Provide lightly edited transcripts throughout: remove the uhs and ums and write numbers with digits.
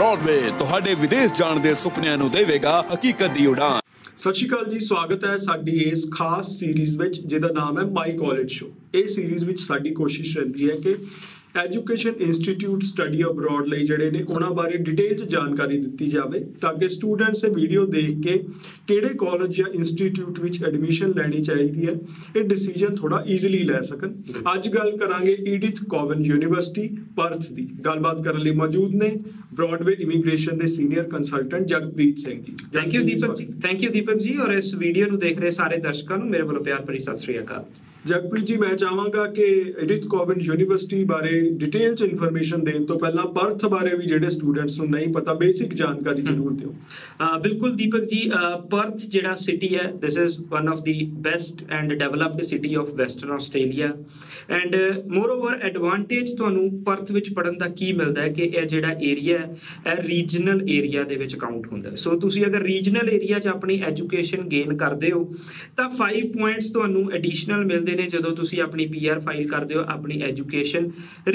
Broadway तुहाडे विदेश जाण दे सुपनियां नूं देवेगा हकीकत दी उड़ान। सत श्री अकाल जी, स्वागत है साडी इस खास सीरीज़ विच जिहदा नाम है माई कॉलेज शो। इस सीरीज़ विच साडी कोशिश रहिंदी है कि एजुकेशन इंस्टीट्यूट स्टडी अब्रॉड लई जिहड़े ने उन्हां बारे डिटेल च जानकारी दित्ती जावे ताकि स्टूडेंट्स वीडियो देख के किहड़े कॉलेज या इंस्टीट्यूट विच एडमिशन लैनी चाहिदी है ये डिसीजन थोड़ा ईजिली लै सकन। अज गल करांगे ईडिथ कोवन यूनिवर्सिटी पर्थ दी। गलबात करन लई मौजूद ने ब्रॉडवे इमिग्रेशन दे senior consultant Jagpreet Singh ji. Thank you Deepak ji और इस वीडियो नूं देख रहे सारे दर्शकां नूं मेरे ਵੱਲੋਂ प्यार भरी सत श्री अकाल। जगप्रीत जी, मैं चाहांगा कि एडिथ कोवन यूनिवर्सिटी बारे डिटेल च इन्फॉर्मेशन देने तो पहला पर्थ बारे भी जिहड़े स्टूडेंट्स नूं नहीं पता बेसिक जानकारी जरूर दिओ। बिल्कुल दीपक जी, पर्थ जिहड़ा सिटी है this is one of the best and developed city of Western Australia and moreover advantage तुहानूं पर्थ विच पढ़न दा की मिलदा है कि यह जिहड़ा एरिया है रीजनल एरिया दे विच काउंट हुंदा है। सो तुसीं अगर रीजनल एरिया च अपनी एजुकेशन गेन करदे हो तां 5 पॉइंट्स तुहानूं एडिशनल मिलदे ने जदों तुसीं अपनी पीआर फाइल करदे हो अपनी एजुकेशन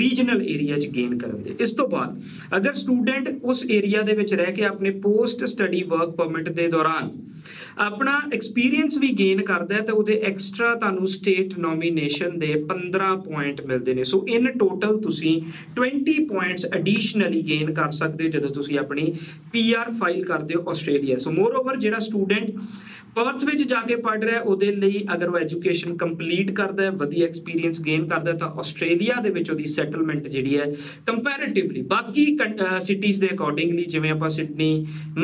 रीजनल एरिया च गेन करन दे। इस तो बाद अगर स्टूडेंट उस एरिया दे विच रह के अपने पोस्ट स्टडी वर्क परमिट दे दौरान अपना एक्सपीरियंस भी गेन करता है तो उहदे एक्स्ट्रा तुहानूं स्टेट नॉमीनेशन दे 15 पॉइंट मिलते हैं। सो इन टोटल तुसीं 20 पॉइंट्स एडिशनली गेन कर सकते हो जदों तुसीं अपनी पीआर फाइल करते हो ऑस्ट्रेलिया। सो मोर ओवर जिहड़ा स्टूडेंट पर्थ में जाके पढ़ रहा है उहदे लई अगर वो एजुकेशन कंप्लीट करता है वधिया एक्सपीरियंस गेन करता है तो ऑस्ट्रेलिया दे विच उहदी सैटलमेंट जिहड़ी है कंपैरेटिवली बाकी सिटीज़ दे अकॉर्डिंगली जिवें आपां सिडनी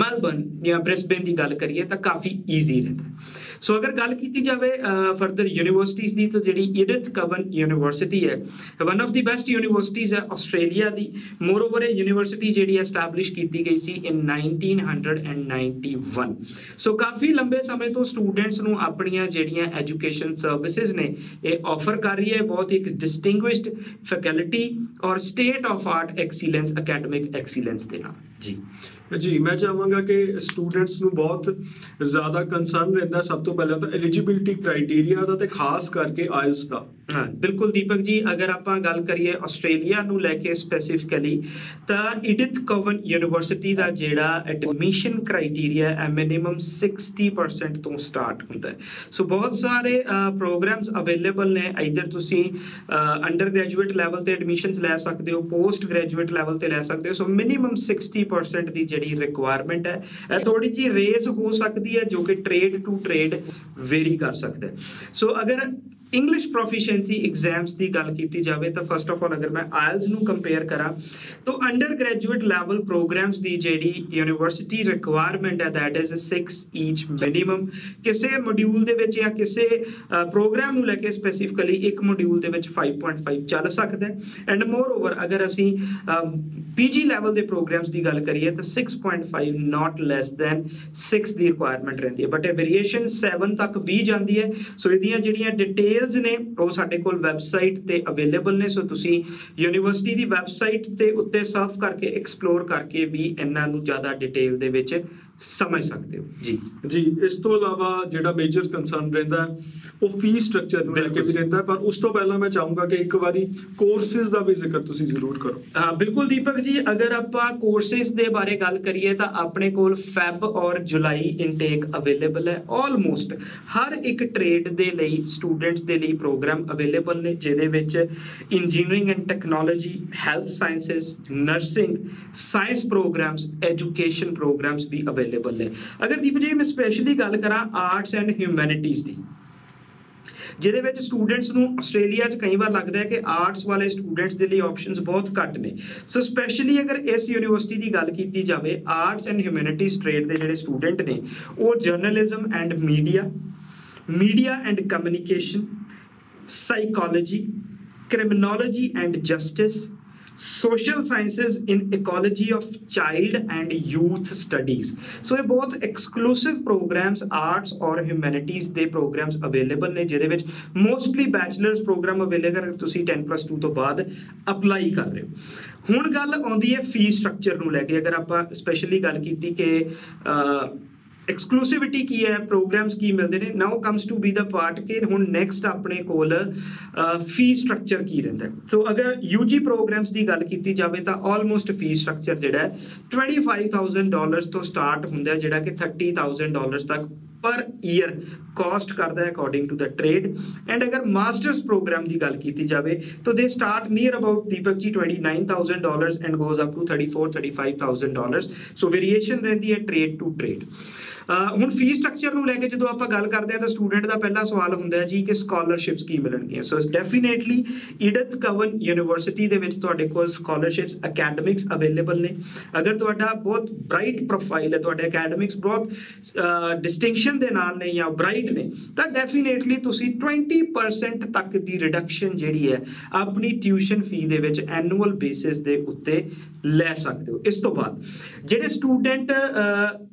मेलबर्न या ब्रिस्बेन की गल करिए तो काफ़ी ईजी रहता है। सो अगर गल की जाए फर्दर यूनिवर्सिटीज़ की तो जी एडिथ कोवन यूनिवर्सिटी है one of the best universities है ऑस्ट्रेलिया की। मोर ओवर ये यूनिवर्सिटी जी एस्टैबलिश की गई सी इन 1991। सो काफ़ी लंबे समय तो स्टूडेंट्स को अपनी जी एजुकेशन सर्विसेज ने यह ऑफर कर रही है। बहुत ही डिस्टिंग्विश्ड फैकल्टी और state of art excellence academic excellence देना जी। मैं चाहांगा कि स्टूडेंट्स नूं बहुत ज़्यादा कंसर्न रहिंदा सब तो पहला तो एलिजिबिलिटी क्राइटेरिया दा ते खास करके आइल्स दा। हाँ बिल्कुल दीपक जी, अगर आप गल करिए ऑस्ट्रेलिया नूं लैके स्पेसिफिकली तो एडिथ कोवन यूनिवर्सिटी का जिहड़ा एडमिशन क्राइटेरिया है मिनिमम 60% तो स्टार्ट होंदा है। सो बहुत सारे प्रोग्राम्स अवेलेबल ने, इधर तुसीं अंडर ग्रैजुएट लैवल ते एडमिशनस लै सकदे हो पोस्ट ग्रैजुएट लैवल ते लै सकदे हो। सो मिनिमम 60% दी जिहड़ी रिक्वायरमेंट है थोड़ी जी रेज हो सकती है जो कि ट्रेड टू ट्रेड वेरी कर सकता है। सो अगर इंग्लिश प्रोफिशेंसी एग्जाम्स की गल की जाए तो फस्ट ऑफ ऑल अगर मैं आयल्स नू कंपेयर करा तो अंडर ग्रैजुएट लैवल प्रोग्राम्स की जी यूनिवर्सिटी रिक्वायरमेंट है दैट इज 6 ईच मिनीमम। किसी मॉड्यूल या किसी प्रोग्राम नू लैके स्पेसिफिकली एक मॉड्यूल 5.5 चल सकता है एंड मोर ओवर अगर असी पी जी लैवल के प्रोग्राम्स की गल करिए तो 6.5 नॉट लैस दैन 6 की रिक्वायरमेंट रहिंदी है बट वेरिएशन 7 तक भी जाती है। सो इहदियां जिहड़ियां डिटेल ने वो साडे कोल वैबसाइट ते अवेलेबल ने। सो तुसी यूनिवर्सिटी दी वैबसाइट ते उत्ते सर्फ करके एक्सप्लोर करके भी इन्हां नूं ज़्यादा डिटेल दे विच समझ सकते हो जी। इस तो अलावा जिहड़ा मेजर कंसर्न रहिंदा है वो फी स्ट्रक्चर नूं लेके भी रहिंदा है पर उस तो पहला मैं चाहूँगा कि एक बारी कोर्सेज का भी जिक्र तुसी जरूर करो। हाँ बिल्कुल दीपक जी, अगर आपां कोर्सेज दे बारे गल करिए तो अपने कोल फैब और जुलाई इनटेक अवेलेबल है। ऑलमोस्ट हर एक ट्रेड दे लई स्टूडेंट्स दे लई प्रोग्राम अवेलेबल ने जिहदे विच engineering and technology health sciences nursing science programs education programs भी अवेलेबल ने। अगर दीप जी मैं स्पैशली गल करां आर्ट्स एंड ह्यूमैनिटीज़ दी जिहदे विच स्टूडेंट्स नूं ऑस्ट्रेलिया च कई बार लगता है कि आर्ट्स वाले स्टूडेंट्स के लिए ऑप्शनस बहुत घट ने। सो स्पैशली अगर इस यूनिवर्सिटी की गल की जाए आर्ट्स एंड ह्यूमैनिटीज़ ट्रेड के जिहड़े स्टूडेंट ने वो journalism and media and communication psychology criminology and justice social sciences in ecology of child and youth studies. So ये बहुत एक्सक्लूसिव प्रोग्राम्स आर्ट्स और ह्यूमैनिटीज़ के प्रोग्राम्स अवेलेबल ने जिहदे विच मोस्टली बैचलर्स प्रोग्राम अवेलेबल अगर तुसीं 10+2 तो बाद अपलाई कर रहे हो। हुण गल आउंदी है फी स्ट्रक्चर नूं लैके अगर आपां स्पैशली गल कीती कि एक्सक्लूसिविटी की है प्रोग्राम्स की मिलते हैं। Now comes to be the part के हुण नैक्सट अपने कोल फी स्ट्रक्चर की रहिंदा है। सो अगर यूजी प्रोग्राम्स की गल की जाए तो ऑलमोस्ट फी स्ट्रक्चर जिहड़ा $25,000 तो स्टार्ट हुंदा है जिहड़ा कि $30,000 तक पर ईयर कॉस्ट करता है according to the trade. And अगर मास्टर्स प्रोग्राम की गल की जाए तो दे start near about Deepak ji $29,000 and goes up to $34,000-35,000। So variation रहती है ट्रेड टू ट्रेड। हूँ फीस स्ट्रक्चर में लैके जो आप गल करते हैं तो स्टूडेंट का पहला सवाल होंगे जी कि स्कॉलरशिप्स की मिलनगियाँ। So definitely Edith Cowan university के स्कॉलरशिप्स अकैडमिक्स अवेलेबल ने। अगर तुहाडा बहुत ब्राइट प्रोफाइल है, तुहाडे अकैडमिक्स बहुत डिस्टिंक्शन के नाल ने या ब्राइट ने, तो डेफिनेटली तुसी 20% तक की रिडक्शन जिहड़ी है अपनी ट्यूशन फी दे विच एनुअल बेसिस दे उत्ते लै सकते हो। इस तो बाद जिहड़े स्टूडेंट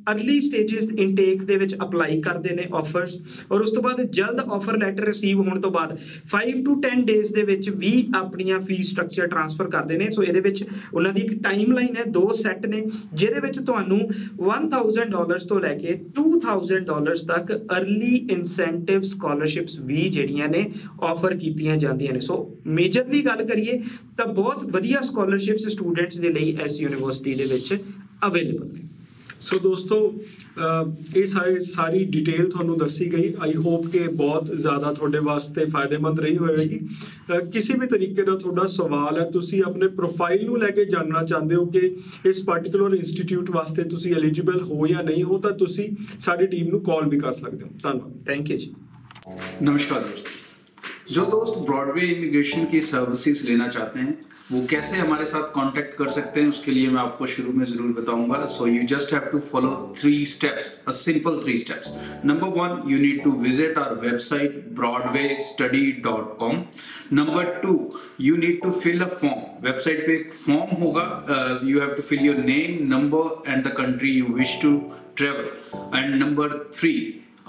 अर्ली स्टेजेस इनटेक दे विच अप्लाई करते हैं ऑफरस और उस तो बाद जल्द ऑफर लैटर रिसीव होने तो बाद 5 to 10 डेज दे विच भी अपनियां फी स्ट्रक्चर ट्रांसफर करते हैं। सो इहदे विच उन्हां दी इक टाइमलाइन है, 2 सैट ने जिहदे विच तुहानूं $1,000 तो लैके $2,000 तक अर्ली इंसेंटिव स्कॉलरशिप्स भी जिहड़ियां ने ऑफर कीतियां जांदियां ने। सो मेजरली गल करिए तो बहुत वधिया स्कॉलरशिप्स स्टूडेंट्स दे लई इस यूनीवर्सिटी दे विच अवेलेबल ने। सो दोस्तों ये सारी डिटेल थोनू दसी गई। आई होप के बहुत ज़्यादा थोड़े वास्ते फायदेमंद रही होएगी। किसी भी तरीके का थोड़ा सवाल है, तुसी अपने प्रोफाइल नू लैके जानना चाहते हो कि इस पार्टिकुलर इंस्टीट्यूट वास्ते तुसी एलिजिबल हो या नहीं हो, तो तुसी सारी टीम नू कॉल भी कर सकते हो। धन्यवाद। थैंक यू जी। नमस्कार दोस्तों। जो दोस्त ब्रॉडवे इमिग्रेशन की सर्विसेज लेना चाहते हैं वो कैसे हमारे साथ कांटेक्ट कर सकते हैं, उसके लिए मैं आपको शुरू में जरूर बताऊंगा। So you just have to follow 3 steps, a simple 3 steps. Number 1, you need to visit our website broadwaystudy.com। Number 2, you need to fill a form. Website पे एक फॉर्म होगा, you have to fill your name, number and the country you wish to travel. And number 3,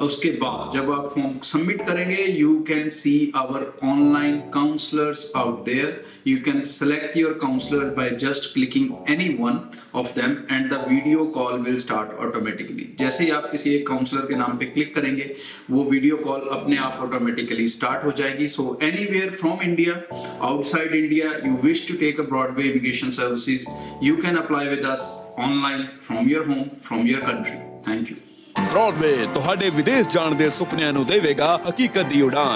उसके बाद जब आप form submit करेंगे, you can see our online counsellors out there. You can select your counsellor by just clicking any one of them and the video call will start automatically. जैसे ही आप किसी एक काउंसलर के नाम पे क्लिक करेंगे, वो वीडियो कॉल अपने आप ऑटोमेटिकली स्टार्ट हो जाएगी। So anywhere from India, outside India, you wish to take a Broadway immigration services, you can apply with us online from your home, from your country. Thank you. Broadway तुहाडे विदेश जाण दे सुपनियां नू देवेगा हकीकत दी उड़ान।